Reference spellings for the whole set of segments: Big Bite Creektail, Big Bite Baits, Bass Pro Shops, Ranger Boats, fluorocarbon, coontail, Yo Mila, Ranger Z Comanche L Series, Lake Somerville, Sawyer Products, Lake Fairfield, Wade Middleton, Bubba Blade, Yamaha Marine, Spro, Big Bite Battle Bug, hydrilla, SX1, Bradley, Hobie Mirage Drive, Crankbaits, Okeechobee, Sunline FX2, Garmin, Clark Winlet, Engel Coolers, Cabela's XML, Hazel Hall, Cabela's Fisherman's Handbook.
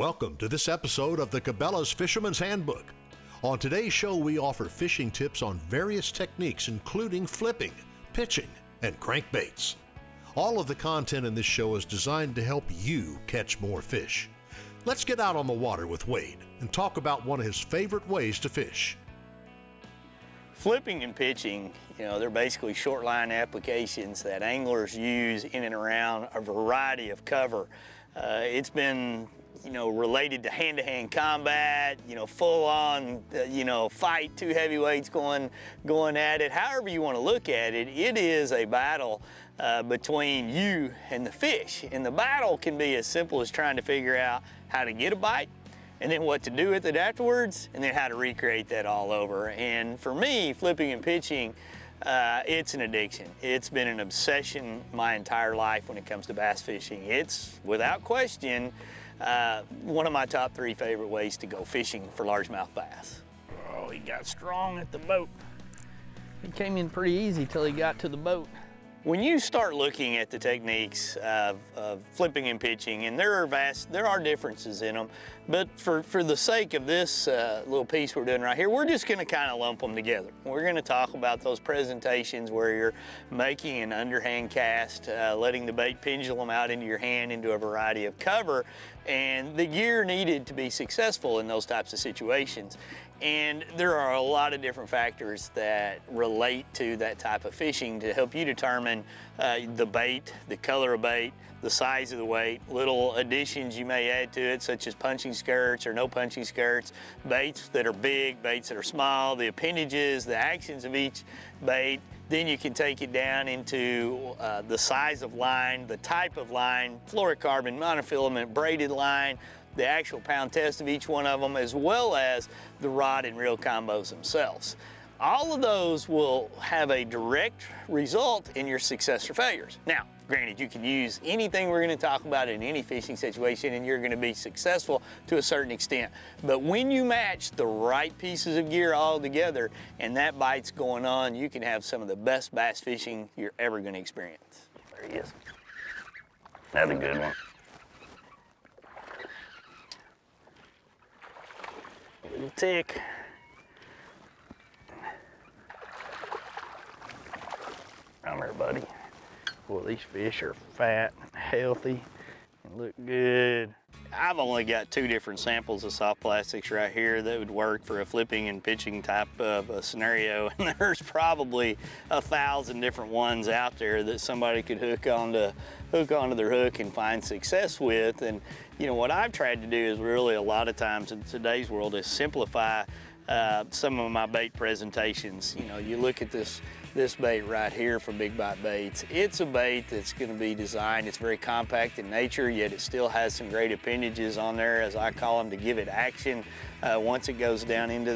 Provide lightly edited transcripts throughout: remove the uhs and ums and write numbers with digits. Welcome to this episode of the Cabela's Fisherman's Handbook. On today's show, we offer fishing tips on various techniques, including flipping, pitching, and crankbaits. All of the content in this show is designed to help you catch more fish. Let's get out on the water with Wade and talk about one of his favorite ways to fish. Flipping and pitching, they're basically short line applications that anglers use in and around a variety of cover. It's been related to hand-to-hand combat, full-on, fight, two heavyweights going at it. However you want to look at it, it is a battle between you and the fish. And the battle can be as simple as trying to figure out how to get a bite, and then what to do with it afterwards, and then how to recreate that all over. And for me, flipping and pitching, it's an addiction. It's been an obsession my entire life when it comes to bass fishing. It's, without question, one of my top three favorite ways to go fishing for largemouth bass. Oh, he got strong at the boat. He came in pretty easy till he got to the boat. When you start looking at the techniques of flipping and pitching, and there are differences in them, but for the sake of this little piece we're doing right here, we're just gonna kind of lump them together. We're gonna talk about those presentations where you're making an underhand cast, letting the bait pendulum out into your hand into a variety of cover, and the gear needed to be successful in those types of situations. And there are a lot of different factors that relate to that type of fishing to help you determine the bait, the color of bait, the size of the weight, little additions you may add to it, such as punching skirts or no punching skirts, baits that are big, baits that are small, the appendages, the actions of each bait. Then you can take it down into the size of line, the type of line, fluorocarbon, monofilament, braided line, the actual pound test of each one of them, as well as the rod and reel combos themselves. All of those will have a direct result in your success or failures. Now, granted, you can use anything we're going to talk about in any fishing situation and you're going to be successful to a certain extent. But when you match the right pieces of gear all together and that bite's going on, you can have some of the best bass fishing you're ever going to experience. There he is. Another good one. Little tick. Come here, buddy. Boy, these fish are fat and healthy and look good. I've only got two different samples of soft plastics right here that would work for a flipping and pitching type of a scenario. And there's probably 1,000 different ones out there that somebody could hook onto their hook and find success with. And what I've tried to do is really a lot of times in today's world is simplify some of my bait presentations. You look at this bait right here from Big Bite Baits. It's a bait that's going to be designed, it's very compact in nature, yet it still has some great appendages on there, as I call them, to give it action once it goes down into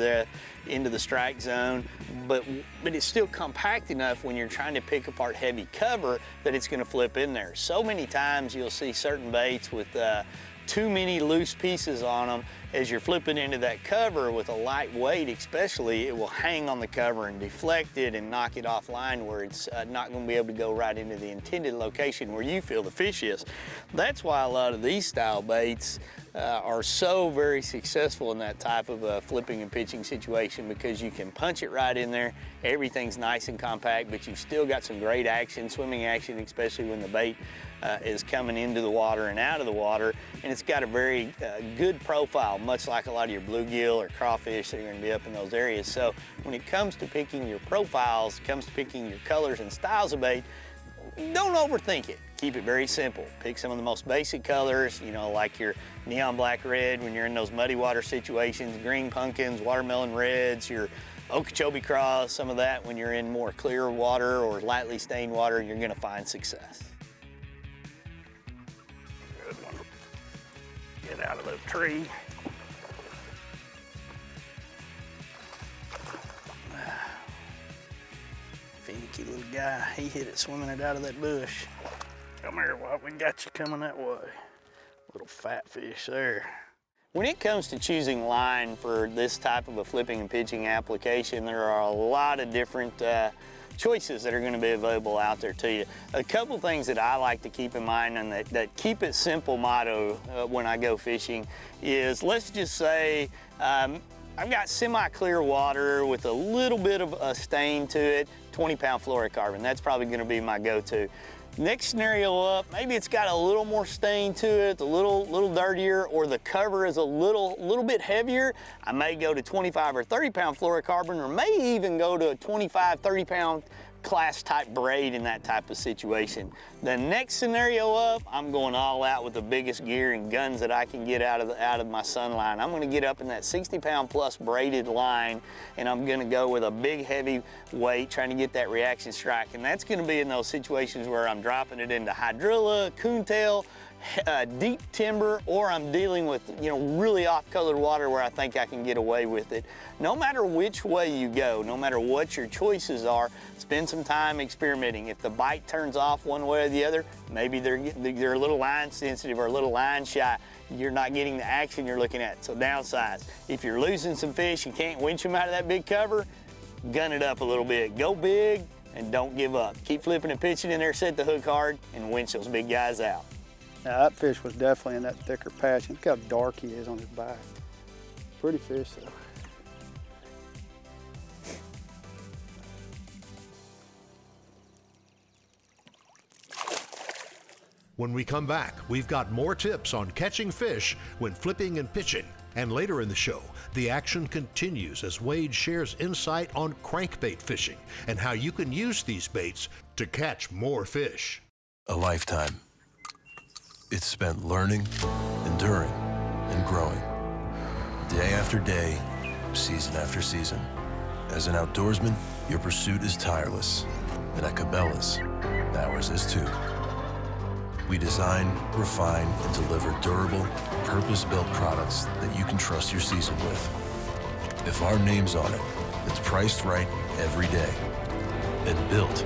the strike zone. But it's still compact enough when you're trying to pick apart heavy cover that it's going to flip in there. So many times you'll see certain baits with too many loose pieces on them. As you're flipping into that cover with a light weight especially, it will hang on the cover and deflect it and knock it offline where it's not going to be able to go right into the intended location where you feel the fish is. That's why a lot of these style baits are so very successful in that type of a flipping and pitching situation, because you can punch it right in there, everything's nice and compact, but you've still got some great action, swimming action, especially when the bait is coming into the water and out of the water, and it's got a very good profile, much like a lot of your bluegill or crawfish that are going to be up in those areas. So when it comes to picking your profiles, it comes to picking your colors and styles of bait, don't overthink it. Keep it very simple. Pick some of the most basic colors, like your neon black red when you're in those muddy water situations, green pumpkins, watermelon reds, your Okeechobee craws, some of that when you're in more clear water or lightly stained water, you're going to find success. Good one. Get out of the tree. Finicky little guy, he hit it swimming it out of that bush. Come here, Walt, we got you coming that way. Little fat fish there. When it comes to choosing line for this type of a flipping and pitching application, there are a lot of different choices that are going to be available out there to you. A couple things that I like to keep in mind, and that keep it simple motto when I go fishing is, let's just say I've got semi-clear water with a little bit of a stain to it, 20-pound fluorocarbon. That's probably going to be my go-to. Next scenario up, maybe it's got a little more stain to it, a little dirtier, or the cover is a little bit heavier. I may go to 25 or 30-pound fluorocarbon, or may even go to a 25, 30-pound class type braid in that type of situation. The next scenario up, I'm going all out with the biggest gear and guns that I can get out of my Sunline. I'm going to get up in that 60-pound plus braided line, and I'm going to go with a big heavy weight trying to get that reaction strike. And that's going to be in those situations where I'm dropping it into hydrilla, coontail, deep timber, or I'm dealing with, you know, really off-colored water where I think I can get away with it. No matter which way you go, no matter what your choices are, spend some time experimenting. If the bite turns off one way or the other, maybe they're a little line sensitive or a little line shy. You're not getting the action you're looking at, so downsize. If you're losing some fish, you can't winch them out of that big cover, gun it up a little bit. Go big and don't give up. Keep flipping and pitching in there, set the hook hard, and winch those big guys out. Now that fish was definitely in that thicker patch. Look how dark he is on his back. Pretty fish though. When we come back, we've got more tips on catching fish when flipping and pitching. And later in the show, the action continues as Wade shares insight on crankbait fishing and how you can use these baits to catch more fish. A lifetime. It's spent learning, enduring, and growing. Day after day, season after season. As an outdoorsman, your pursuit is tireless. And at Cabela's, ours is too. We design, refine, and deliver durable, purpose-built products that you can trust your season with. If our name's on it, it's priced right every day and built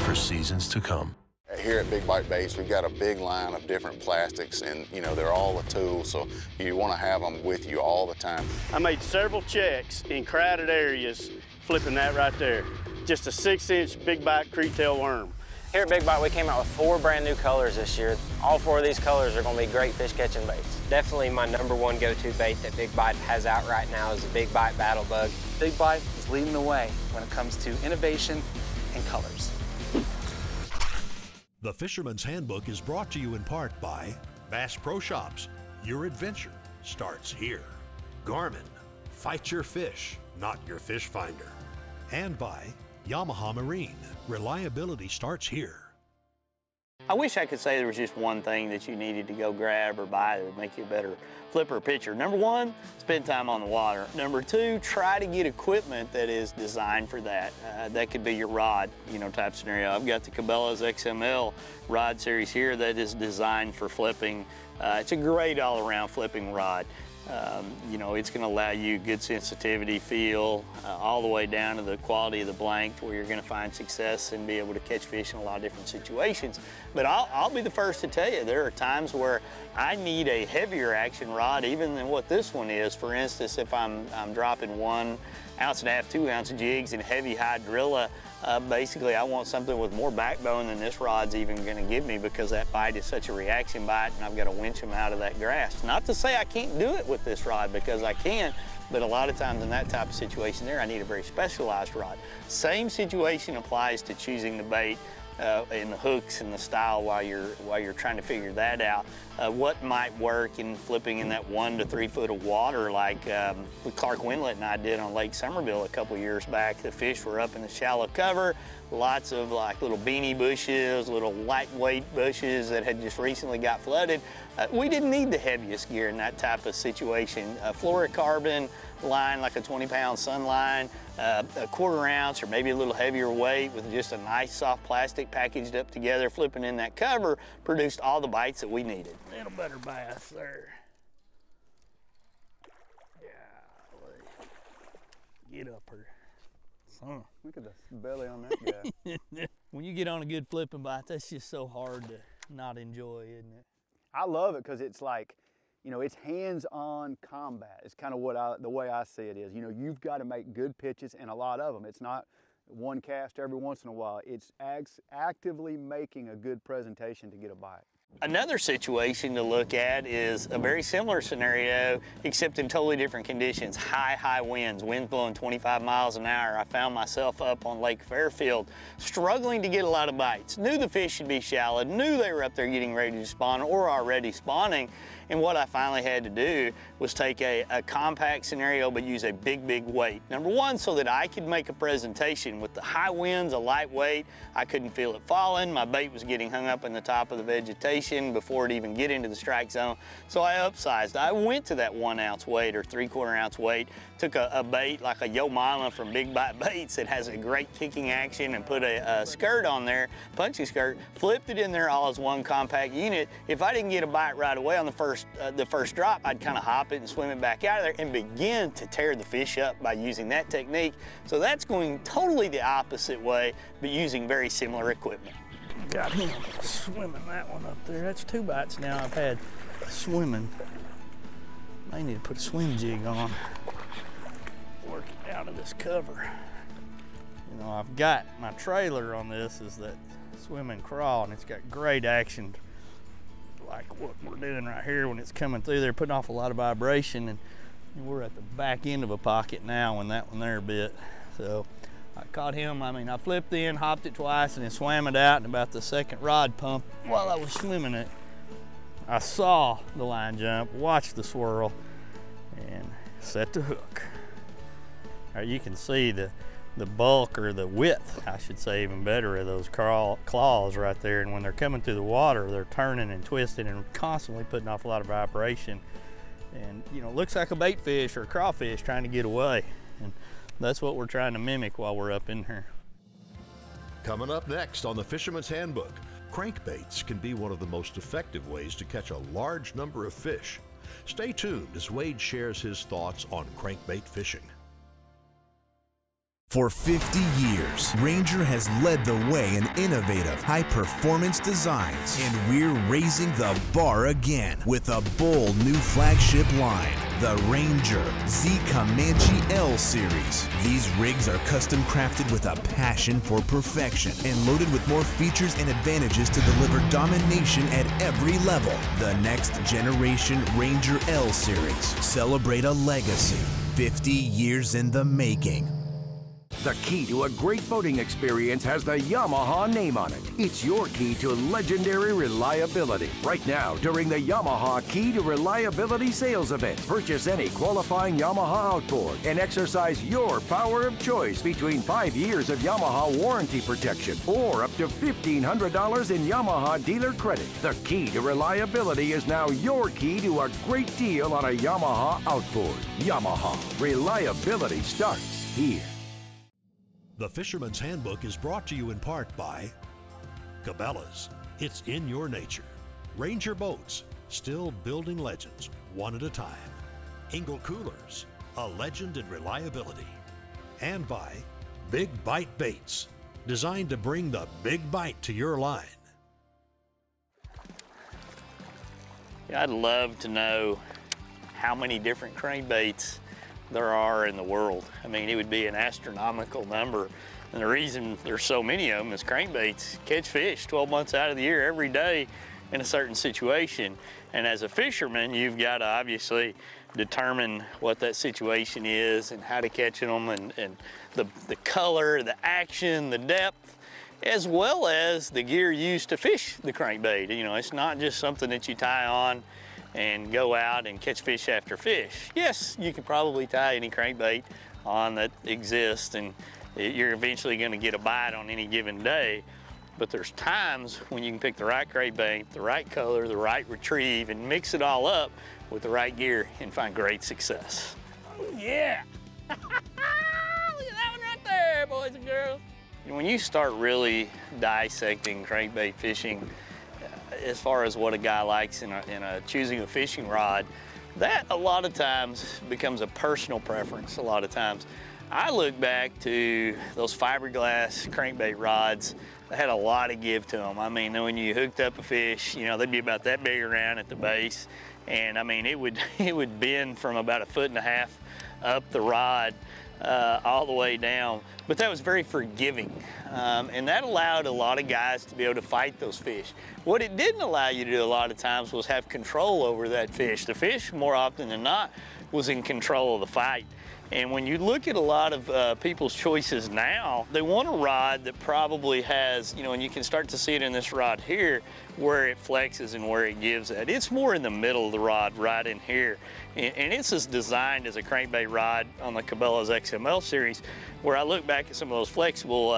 for seasons to come. Here at Big Bite Baits, we've got a big line of different plastics, and you know, they're all a tool, so you want to have them with you all the time. I made several checks in crowded areas, flipping that right there. Just a 6-inch Big Bite Creektail worm. Here at Big Bite, we came out with 4 brand new colors this year. All 4 of these colors are going to be great fish catching baits. Definitely my #1 go-to bait that Big Bite has out right now is the Big Bite Battle Bug. Big Bite is leading the way when it comes to innovation and colors. The Fisherman's Handbook is brought to you in part by Bass Pro Shops. Your adventure starts here. Garmin. Fight your fish, not your fish finder. And by Yamaha Marine. Reliability starts here. I wish I could say there was just one thing that you needed to go grab or buy that would make you a better flipper or pitcher. #1, spend time on the water. #2, try to get equipment that is designed for that. That could be your rod, you know, type scenario. I've got the Cabela's XML rod series here that is designed for flipping. It's a great all-around flipping rod. You know, it's going to allow you good sensitivity, feel, all the way down to the quality of the blank where you're going to find success and be able to catch fish in a lot of different situations. But I'll be the first to tell you, there are times where I need a heavier action rod even than what this one is. For instance, if I'm dropping 1.5 ounce, 2 ounce jigs and heavy hydrilla, basically I want something with more backbone than this rod's even going to give me, because that bite is such a reaction bite and I've got to winch them out of that grass. Not to say I can't do it with this rod, because I can, but a lot of times in that type of situation there I need a very specialized rod. Same situation applies to choosing the bait and the hooks and the style while you're trying to figure that out. What might work in flipping in that 1 to 3 foot of water, like Clark Winlet and I did on Lake Somerville a couple years back. The fish were up in the shallow cover, lots of like little beanie bushes, little lightweight bushes that had just recently got flooded. We didn't need the heaviest gear in that type of situation. A fluorocarbon line, like a 20-pound Sunline, a 1/4 ounce or maybe a little heavier weight with just a nice soft plastic packaged up together, flipping in that cover, produced all the bites that we needed. Little better bass there. Yeah, get up here. Huh. Look at the belly on that guy. When you get on a good flipping bite, that's just so hard to not enjoy, isn't it? I love it because it's like, you know, it's hands-on combat. It's kind of the way I see it is. You know, you've got to make good pitches and a lot of them. It's not one cast every once in a while. It's actively making a good presentation to get a bite. Another situation to look at is a very similar scenario, except in totally different conditions. High winds, winds blowing 25 miles an hour. I found myself up on Lake Fairfield, struggling to get a lot of bites. Knew the fish should be shallow, knew they were up there getting ready to spawn or already spawning. And what I finally had to do was take a compact scenario, but use a big weight. Number one, so that I could make a presentation. With the high winds, a light weight, I couldn't feel it falling. My bait was getting hung up in the top of the vegetation before it even get into the strike zone. So I upsized. I went to that 1 ounce weight or 3/4 ounce weight, took a bait like a Yo Mila from Big Bite Baits that has a great kicking action, and put a skirt on there, punchy skirt, flipped it in there all as one compact unit. If I didn't get a bite right away on the first drop, I'd kind of hop it and swim it back out of there and begin to tear the fish up by using that technique. So that's going totally the opposite way, but using very similar equipment. Got him swimming that one up there. That's 2 bites now I've had swimming. I need to put a swim jig on. Work it out of this cover. You know, I've got my trailer on this is that swim and crawl, and it's got great action like what we're doing right here when it's coming through there, putting off a lot of vibration, and we're at the back end of a pocket now when that one there bit. So I caught him, I flipped in, hopped it twice, and then swam it out, and about the second rod pump, while I was swimming it, I saw the line jump, watched the swirl, and set the hook. Now you can see the bulk, or the width, I should say even better, of those claws right there, and when they're coming through the water, they're turning and twisting and constantly putting off a lot of vibration. And you know, it looks like a bait fish or a crawfish trying to get away. And that's what we're trying to mimic while we're up in here. Coming up next on the Fisherman's Handbook, crankbaits can be one of the most effective ways to catch a large number of fish. Stay tuned as Wade shares his thoughts on crankbait fishing. For 50 years, Ranger has led the way in innovative, high-performance designs, and we're raising the bar again with a bold new flagship line, the Ranger Z Comanche L Series. These rigs are custom-crafted with a passion for perfection and loaded with more features and advantages to deliver domination at every level. The next generation Ranger L Series. Celebrate a legacy 50 years in the making. The key to a great boating experience has the Yamaha name on it. It's your key to legendary reliability. Right now, during the Yamaha Key to Reliability sales event, purchase any qualifying Yamaha outboard and exercise your power of choice between 5 years of Yamaha warranty protection or up to $1,500 in Yamaha dealer credit. The Key to Reliability is now your key to a great deal on a Yamaha outboard. Yamaha. Reliability starts here. The Fisherman's Handbook is brought to you in part by Cabela's. It's in your nature. Ranger Boats, still building legends one at a time. Engel Coolers, a legend in reliability. And by Big Bite Baits, designed to bring the big bite to your line. Yeah, I'd love to know how many different crankbaits there are in the world. I mean, it would be an astronomical number. And the reason there's so many of them is crankbaits catch fish 12 months out of the year, every day, in a certain situation. And as a fisherman, you've got to obviously determine what that situation is and how to catch them, and the color, the action, the depth, as well as the gear used to fish the crankbait. You know, it's not just something that you tie on and go out and catch fish after fish. Yes, you can probably tie any crankbait on that exists, and you're eventually gonna get a bite on any given day, but there's times when you can pick the right crankbait, the right color, the right retrieve, and mix it all up with the right gear and find great success. Oh, yeah. Look at that one right there, boys and girls. When you start really dissecting crankbait fishing, as far as what a guy likes in choosing a fishing rod, that a lot of times becomes a personal preference. A lot of times, I look back to those fiberglass crankbait rods. They had a lot of give to them. I mean, when you hooked up a fish, you know, they'd be about that big around at the base, and I mean, it would bend from about 1.5 feet up the rod all the way down. But that was very forgiving, and that allowed a lot of guys to be able to fight those fish. What it didn't allow you to do a lot of times was have control over that fish. The fish, more often than not, was in control of the fight. And when you look at a lot of people's choices now, they want a rod that probably has, you know, and you can start to see it in this rod here, where it flexes and where it gives at. It's more in the middle of the rod, right in here. And this is designed as a crankbait rod on the Cabela's XML series, where I look back at some of those flexible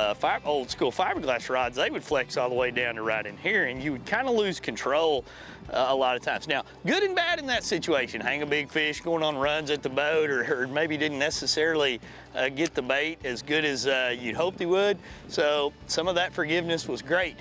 old school fiberglass rods, they would flex all the way down to right in here, and you would kind of lose control a lot of times. Now, good and bad in that situation, hang a big fish, going on runs at the boat, or maybe didn't necessarily get the bait as good as you'd hoped he would. So some of that forgiveness was great,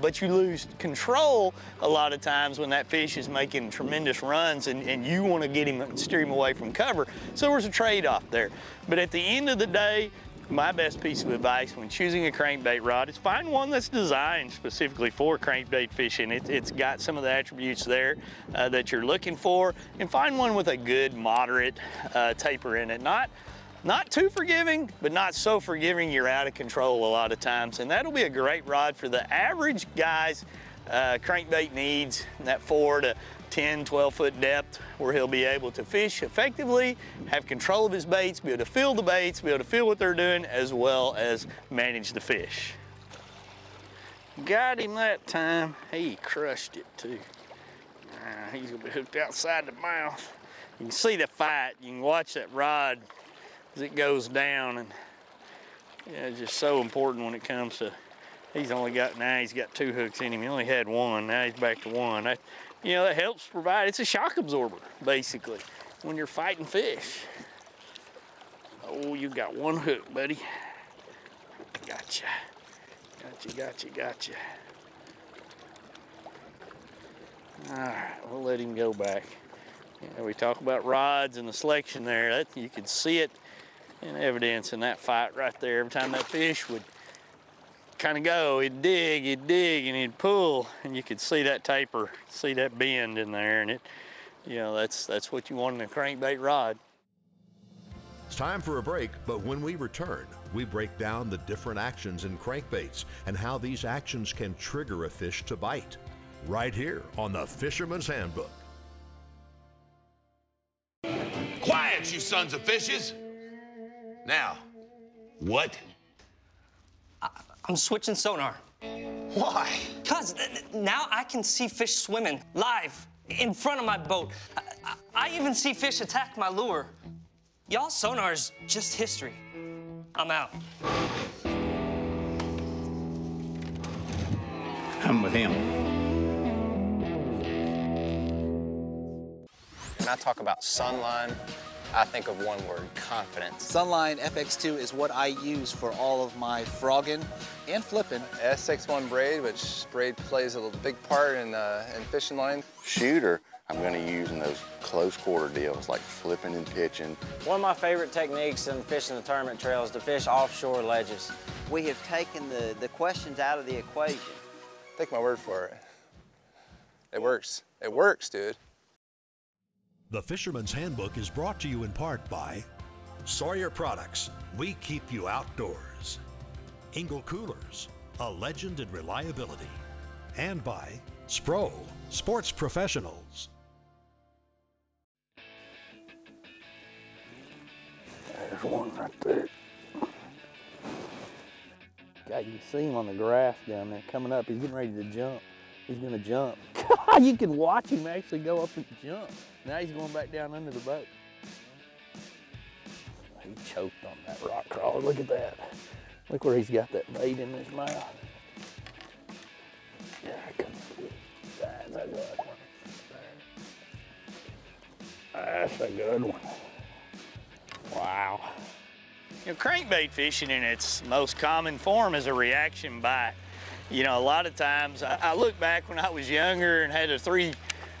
but you lose control a lot of times when that fish is making tremendous runs and you want to get him and steer him away from cover. So there's a trade-off there. But at the end of the day, my best piece of advice when choosing a crankbait rod is find one that's designed specifically for crankbait fishing. It's got some of the attributes there that you're looking for, and find one with a good moderate taper in it. Not too forgiving, but not so forgiving you're out of control a lot of times. And that'll be a great rod for the average guy's crankbait needs, that 4 to 10, 12-foot depth, where he'll be able to fish effectively, have control of his baits, be able to feel the baits, be able to feel what they're doing, as well as manage the fish. Got him that time. He crushed it too. He's gonna be hooked outside the mouth. You can see the fight. You can watch that rod as it goes down, and yeah, it's just so important when it comes to. He's only got now. He's got two hooks in him. He only had one. Now he's back to one. You know, that helps provide, it's a shock absorber, basically, when you're fighting fish. Oh, you got one hook, buddy. Gotcha. Gotcha. All right, we'll let him go back. Yeah, we talk about rods and the selection there. That, you can see it in evidence in that fight right there. Every time that fish would kind of go, he'd dig, and he'd pull, and you could see that taper, see that bend in there, and it, you know, that's what you want in a crankbait rod. It's time for a break, but when we return, we break down the different actions in crankbaits and how these actions can trigger a fish to bite, right here on the Fisherman's Handbook. Quiet, you sons of fishes! Now, what? I'm switching sonar. Why? Cause now I can see fish swimming live in front of my boat. I even see fish attack my lure. Y'all sonar's just history. I'm out. I'm with him. When I talk about Sunline, I think of one word, confidence. Sunline FX2 is what I use for all of my frogging and flipping. SX1 braid, which braid plays a big part in fishing line. Shooter, I'm gonna use in those close quarter deals, like flipping and pitching. One of my favorite techniques in fishing the tournament trail is to fish offshore ledges. We have taken the questions out of the equation. Take my word for it. It works. It works, dude. The Fisherman's Handbook is brought to you in part by Sawyer Products, we keep you outdoors. Engel Coolers, a legend in reliability. And by Spro, sports professionals. There's one right there. God, you can see him on the grass down there coming up. He's getting ready to jump. He's gonna jump. You can watch him actually go up and jump. Now he's going back down under the boat. He choked on that rock crawler. Look at that. Look where he's got that bait in his mouth. Yeah, come on. That's a good one. That's a good one. Wow. You know, crankbait fishing in its most common form is a reaction bite. You know, a lot of times, I look back when I was younger and had a three,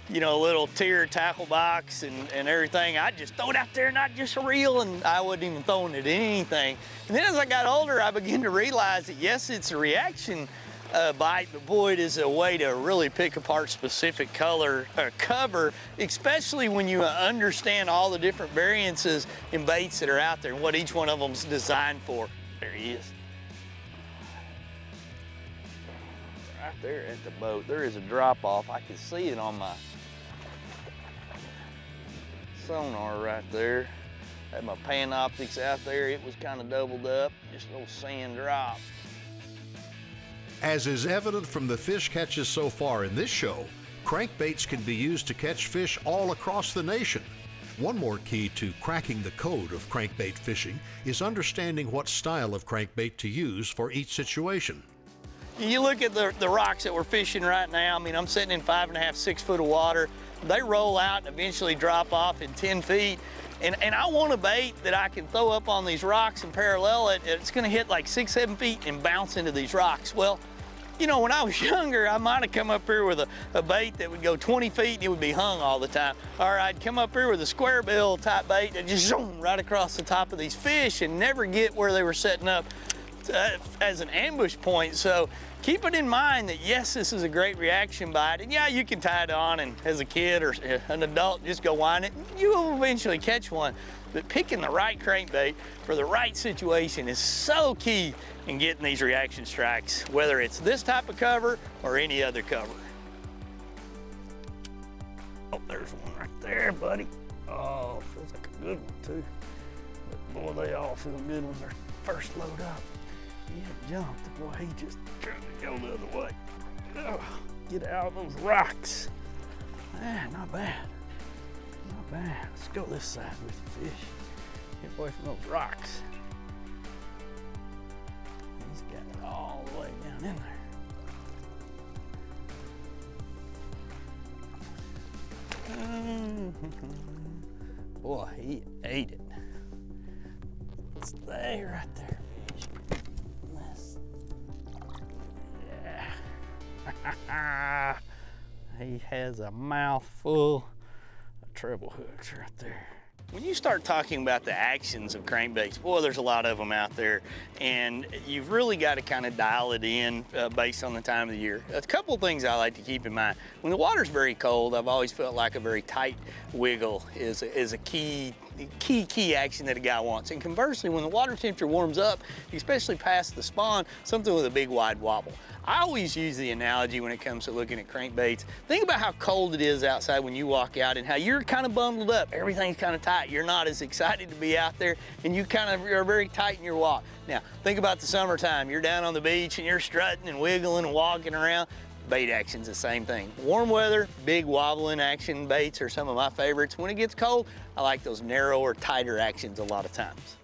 you know, little tier tackle box and everything. I'd just throw it out there and I'd just reel, and I wasn't even throwing it at anything. And then as I got older, I began to realize that yes, it's a reaction bite, but boy, it is a way to really pick apart specific color cover, especially when you understand all the different variances in baits that are out there and what each one of them's designed for. There he is. Right there at the boat, there is a drop off. I can see it on my sonar right there. I had my panoptics out there. It was kind of doubled up, just a little sand drop. As is evident from the fish catches so far in this show, crankbaits can be used to catch fish all across the nation. One more key to cracking the code of crankbait fishing is understanding what style of crankbait to use for each situation. You look at the rocks that we're fishing right now. I mean, I'm sitting in 5.5, 6 foot of water. They roll out and eventually drop off in 10 feet. And I want a bait that I can throw up on these rocks and parallel it. It's gonna hit like 6, 7 feet and bounce into these rocks. Well, you know, when I was younger, I might've come up here with a bait that would go 20 feet and it would be hung all the time. Or I'd come up here with a square bill type bait and just zoom right across the top of these fish and never get where they were setting up as an ambush point. So keep it in mind that yes, this is a great reaction bite, and yeah, you can tie it on and as a kid or an adult just go wind it, you will eventually catch one. But picking the right crankbait for the right situation is so key in getting these reaction strikes, whether it's this type of cover or any other cover. Oh, there's one right there, buddy. Oh, feels like a good one too. But boy, they all feel good when they're first load up. He jumped, boy, he just tried to go the other way. Oh, get out of those rocks. Ah, not bad, not bad. Let's go this side with the fish. Get away from those rocks. He's got it all the way down in there. Boy, he ate it. Stay right there. He has a mouthful of treble hooks right there. When you start talking about the actions of crankbaits, boy, there's a lot of them out there, and you've really got to kind of dial it in based on the time of the year. A couple of things I like to keep in mind. When the water's very cold, I've always felt like a very tight wiggle is a key action that a guy wants. And conversely, when the water temperature warms up, especially past the spawn, something with a big wide wobble. I always use the analogy when it comes to looking at crankbaits. Think about how cold it is outside when you walk out and how you're kind of bundled up. Everything's kind of tight. You're not as excited to be out there and you kind of are very tight in your walk. Now, think about the summertime. You're down on the beach and you're strutting and wiggling and walking around. Bait action's the same thing. Warm weather, big wobbling action baits are some of my favorites. When it gets cold, I like those narrower, tighter actions a lot of times.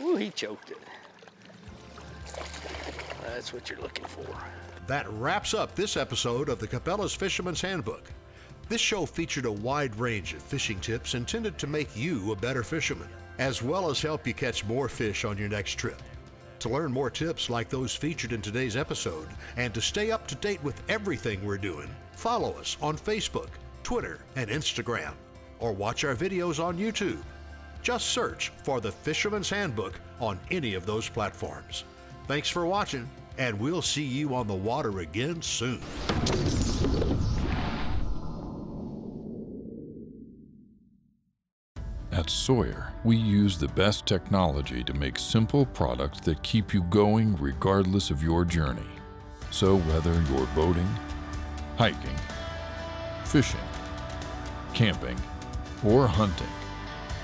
Ooh, he choked it. That's what you're looking for. That wraps up this episode of the Cabela's Fisherman's Handbook. This show featured a wide range of fishing tips intended to make you a better fisherman, as well as help you catch more fish on your next trip. To learn more tips like those featured in today's episode, and to stay up to date with everything we're doing, follow us on Facebook, Twitter, and Instagram, or watch our videos on YouTube. Just search for the Fisherman's Handbook on any of those platforms. Thanks for watching, and we'll see you on the water again soon. At Sawyer, we use the best technology to make simple products that keep you going regardless of your journey. So whether you're boating, hiking, fishing, camping, or hunting,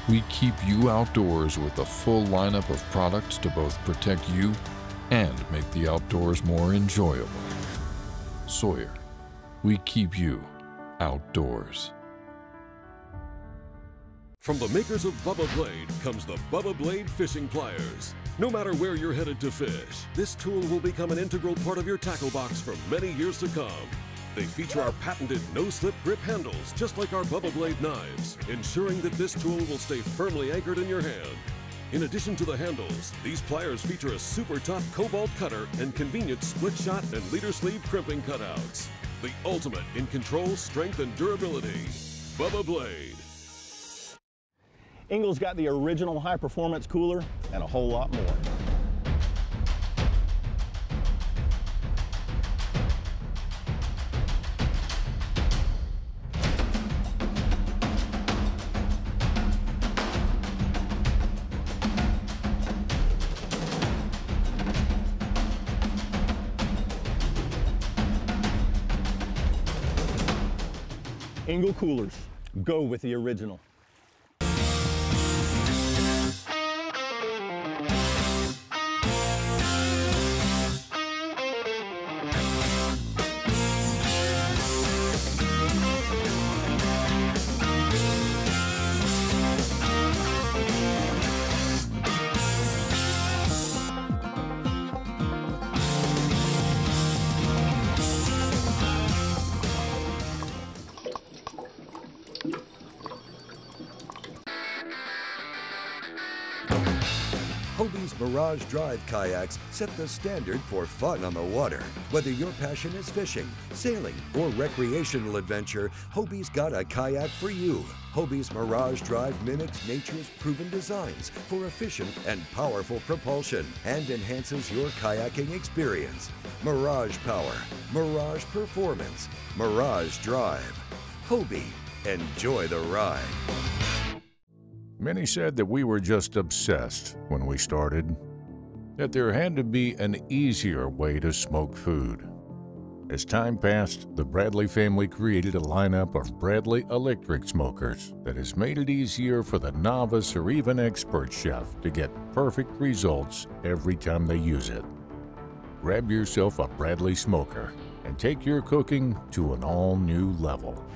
we keep you outdoors with a full lineup of products to both protect you and make the outdoors more enjoyable. Sawyer, we keep you outdoors. From the makers of Bubba Blade comes the Bubba Blade Fishing Pliers. No matter where you're headed to fish, this tool will become an integral part of your tackle box for many years to come. They feature our patented no-slip grip handles, just like our Bubba Blade knives, ensuring that this tool will stay firmly anchored in your hand. In addition to the handles, these pliers feature a super tough cobalt cutter and convenient split shot and leader sleeve crimping cutouts. The ultimate in control, strength, and durability. Bubba Blade. Engel's got the original high-performance cooler and a whole lot more. Engel Coolers, go with the original. Hobie Mirage Drive kayaks set the standard for fun on the water. Whether your passion is fishing, sailing, or recreational adventure, Hobie's got a kayak for you. Hobie's Mirage Drive mimics nature's proven designs for efficient and powerful propulsion and enhances your kayaking experience. Mirage Power, Mirage Performance, Mirage Drive. Hobie, enjoy the ride. Many said that we were just obsessed when we started, that there had to be an easier way to smoke food. As time passed, the Bradley family created a lineup of Bradley electric smokers that has made it easier for the novice or even expert chef to get perfect results every time they use it. Grab yourself a Bradley smoker and take your cooking to an all-new level.